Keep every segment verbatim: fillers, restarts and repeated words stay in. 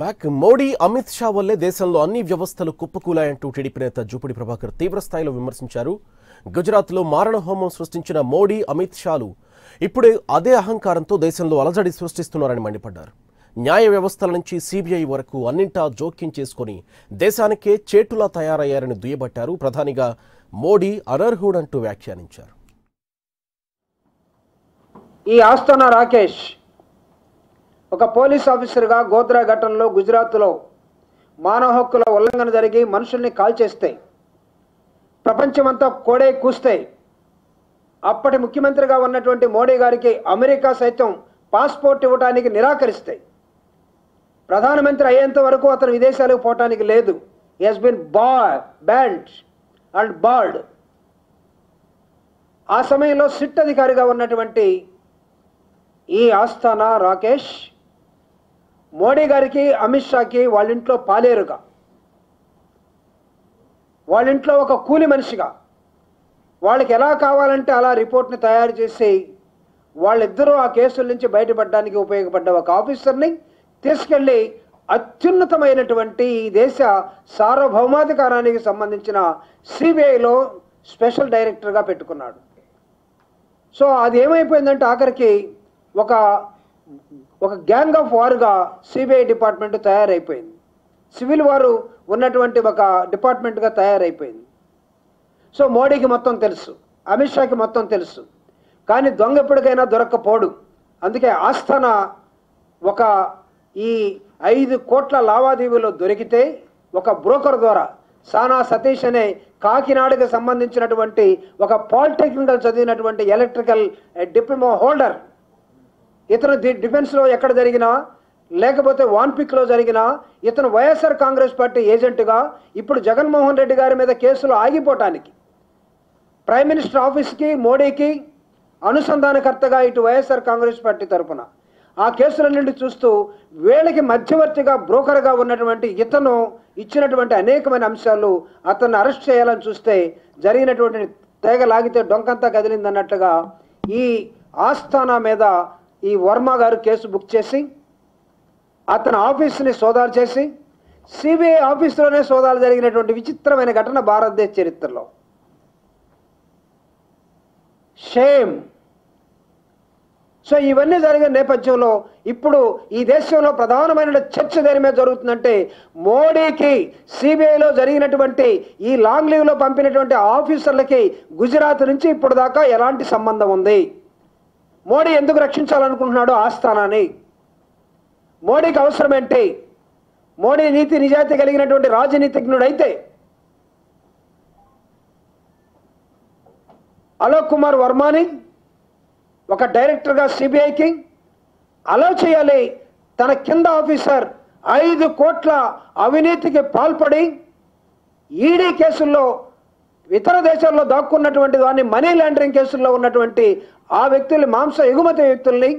Back Modi Amit Shah వల్లే దేశంలో అన్ని వ్యవస్థలు కుప్పకూలాయంటూ టీడీపీ నేత జూపడి ప్రభాకర్ తీవ్ర స్థాయిలో విమర్శించారు. గుజరాత్లో మారణ హోమం సృష్టించిన మోడీ అమిత్ షాలు ఇప్పుడు అదే అహంకారంతో దేశంలో అలజడి సృష్టిస్తున్నారని మండిపడ్డారు. న్యాయ వ్యవస్థల నుంచి సిబిఐ వరకు అన్నింటా జోక్యం చేసుకుని దేశానికే చేటులా తయారయ్యారని దుయ్యబట్టారు. ప్రధానిగా మోడీ అనర్హుడంటూ వ్యాఖ్యానించారు. ఈ ఆస్థాన రాకేష్ ఒక పోలీస్ ఆఫీసర్గా గోద్రా ఘటనలో గుజరాత్లో మానవ హక్కుల ఉల్లంఘన జరిగి మనుషుల్ని కాల్చేస్తే ప్రపంచమంతా కోడే కూస్తే అప్పటి ముఖ్యమంత్రిగా ఉన్నటువంటి మోడీ గారికి అమెరికా సైతం పాస్పోర్ట్ ఇవ్వడానికి నిరాకరిస్తాయి. ప్రధానమంత్రి అయ్యేంత వరకు అతను విదేశాలకు పోవటానికి లేదు. He has been bar banned and barred. ఆ సమయంలో సిట్ అధికారిగా ఉన్నటువంటి ఈ ఆస్థానా రాకేష్ మోడీ గారికి అమిత్ షాకి వాళ్ళ ఇంట్లో పాలేరుగా, వాళ్ళ ఇంట్లో ఒక కూలి మనిషిగా, వాళ్ళకి ఎలా కావాలంటే అలా రిపోర్ట్ని తయారు చేసి వాళ్ళిద్దరూ ఆ కేసుల నుంచి బయటపడడానికి ఉపయోగపడ్డ ఒక ఆఫీసర్ని తీసుకెళ్ళి అత్యున్నతమైనటువంటి ఈ దేశ సార్వభౌమాధికారానికి సంబంధించిన సిబిఐలో స్పెషల్ డైరెక్టర్గా పెట్టుకున్నాడు. సో అది ఏమైపోయిందంటే ఆఖరికి ఒక ఒక గ్యాంగ్ ఆఫ్ వార్గా సిబిఐ డిపార్ట్మెంట్ తయారైపోయింది. సివిల్ వారు ఉన్నటువంటి ఒక డిపార్ట్మెంట్గా తయారైపోయింది. సో మోడీకి మొత్తం తెలుసు, అమిత్ షాకి మొత్తం తెలుసు, కానీ దొంగ ఎప్పటికైనా దొరక్కపోడు. అందుకే ఆస్థాన ఒక ఈ ఐదు కోట్ల లావాదేవీలో దొరికితే ఒక బ్రోకర్ ద్వారా సానా సతీష్ అనే కాకినాడకు సంబంధించినటువంటి ఒక పాలిటెక్నికల్ చదివినటువంటి ఎలక్ట్రికల్ డిప్లొమా హోల్డర్, ఇతను డిఫెన్స్లో ఎక్కడ జరిగినా లేకపోతే వాన్పిక్లో జరిగినా ఇతను వైఎస్ఆర్ కాంగ్రెస్ పార్టీ ఏజెంటుగా ఇప్పుడు జగన్మోహన్ రెడ్డి గారి మీద కేసులు ఆగిపోవటానికి ప్రైమ్ మినిస్టర్ ఆఫీస్కి మోడీకి అనుసంధానకర్తగా ఇటు వైఎస్ఆర్ కాంగ్రెస్ పార్టీ తరఫున ఆ కేసులన్నింటి చూస్తూ వీళ్ళకి మధ్యవర్తిగా బ్రోకర్గా ఉన్నటువంటి ఇతను ఇచ్చినటువంటి అనేకమైన అంశాలు అతన్ని అరెస్ట్ చేయాలని చూస్తే జరిగినటువంటి తేగ లాగితే డొంకంతా కదిలిందన్నట్లుగా ఈ ఆస్థానా మీద ఈ వర్మ గారు కేసు బుక్ చేసి అతని ఆఫీస్ని సోదాలు చేసి సిబిఐ ఆఫీసులోనే సోదాలు జరిగినటువంటి విచిత్రమైన ఘటన భారతదేశ చరిత్రలో. షేమ్. సో ఇవన్నీ జరిగిన నేపథ్యంలో ఇప్పుడు ఈ దేశంలో ప్రధానమైన చర్చ దేని మీద జరుగుతుందంటే మోడీకి సిబిఐలో జరిగినటువంటి ఈ లాంగ్ లీవ్లో పంపినటువంటి ఆఫీసర్లకి గుజరాత్ నుంచి ఇప్పుడు దాకా ఎలాంటి సంబంధం ఉంది, మోడీ ఎందుకు రక్షించాలనుకుంటున్నాడు ఆస్థానాన్ని, మోడీకి అవసరం ఏంటి, మోడీ నీతి నిజాయితీ కలిగినటువంటి రాజనీతిజ్ఞుడైతే అలోక్ కుమార్ వర్మని ఒక డైరెక్టర్గా సిబిఐకి అలో చేయాలి. తన కింద ఆఫీసర్ ఐదు కోట్ల అవినీతికి పాల్పడి ఈడీ కేసుల్లో ఇతర దేశాల్లో దాక్కున్నటువంటి దాన్ని మనీ లాండరింగ్ కేసుల్లో ఉన్నటువంటి ఆ వ్యక్తుల్ని, మాంస ఎగుమతి వ్యక్తుల్ని,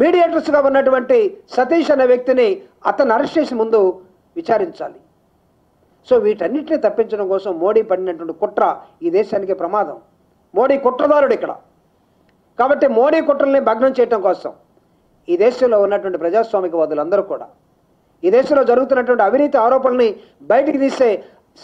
మీడియేటర్స్గా ఉన్నటువంటి సతీష్ అనే వ్యక్తిని అతను అరెస్ట్ చేసి ముందు విచారించాలి. సో వీటన్నిటిని తప్పించడం కోసం మోడీ పడినటువంటి కుట్ర ఈ దేశానికి ప్రమాదం. మోడీ కుట్రదారుడు ఇక్కడ. కాబట్టి మోడీ కుట్రల్ని భగ్నం చేయడం కోసం ఈ దేశంలో ఉన్నటువంటి ప్రజాస్వామికవాదులందరూ కూడా ఈ దేశంలో జరుగుతున్నటువంటి అవినీతి ఆరోపణల్ని బయటికి తీసే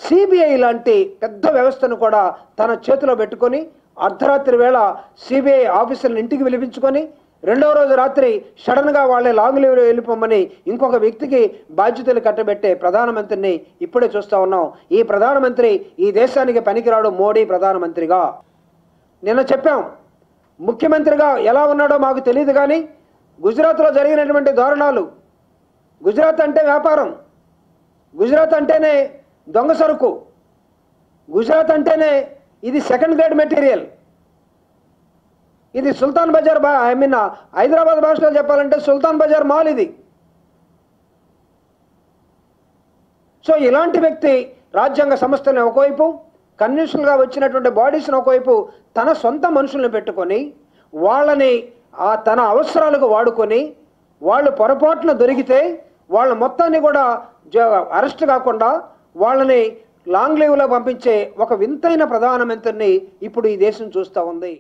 సిబిఐ లాంటి పెద్ద వ్యవస్థను కూడా తన చేతిలో పెట్టుకొని అర్ధరాత్రి వేళ సిబిఐ ఆఫీసర్ని ఇంటికి పిలిపించుకొని రెండవ రోజు రాత్రి సడన్గా వాళ్ళే లాంగ్ లీవ్లో వెళ్ళిపోమని ఇంకొక వ్యక్తికి బాధ్యతలు కట్టబెట్టే ప్రధానమంత్రిని ఇప్పుడే చూస్తూ ఉన్నాం. ఈ ప్రధానమంత్రి ఈ దేశానికి పనికిరాడు మోడీ ప్రధానమంత్రిగా. నిన్న చెప్పాం, ముఖ్యమంత్రిగా ఎలా ఉన్నాడో మాకు తెలియదు కానీ గుజరాత్లో జరిగినటువంటి దారుణాలు, గుజరాత్ అంటే వ్యాపారం, గుజరాత్ అంటేనే దొంగ సరుకు, గుజరాత్ అంటేనే ఇది సెకండ్ గ్రేడ్ మెటీరియల్, ఇది సుల్తాన్ బజార్ బా ఐ మీన్ హైదరాబాద్ భాషలో చెప్పాలంటే సుల్తాన్ బజార్ మాల్ ఇది. సో ఇలాంటి వ్యక్తి రాజ్యాంగ సంస్థని ఒకవైపు, కన్విన్షన్గా వచ్చినటువంటి బాడీస్ని ఒకవైపు తన సొంత మనుషుల్ని పెట్టుకొని వాళ్ళని ఆ తన అవసరాలకు వాడుకొని వాళ్ళు పొరపాటున దొరికితే వాళ్ళ మొత్తాన్ని కూడా అరెస్ట్ కాకుండా వాళ్ళని లాంగ్ లీవ్లో పంపించే ఒక వింతైన ప్రధానమంత్రిని ఇప్పుడు ఈ దేశం చూస్తూ ఉంది.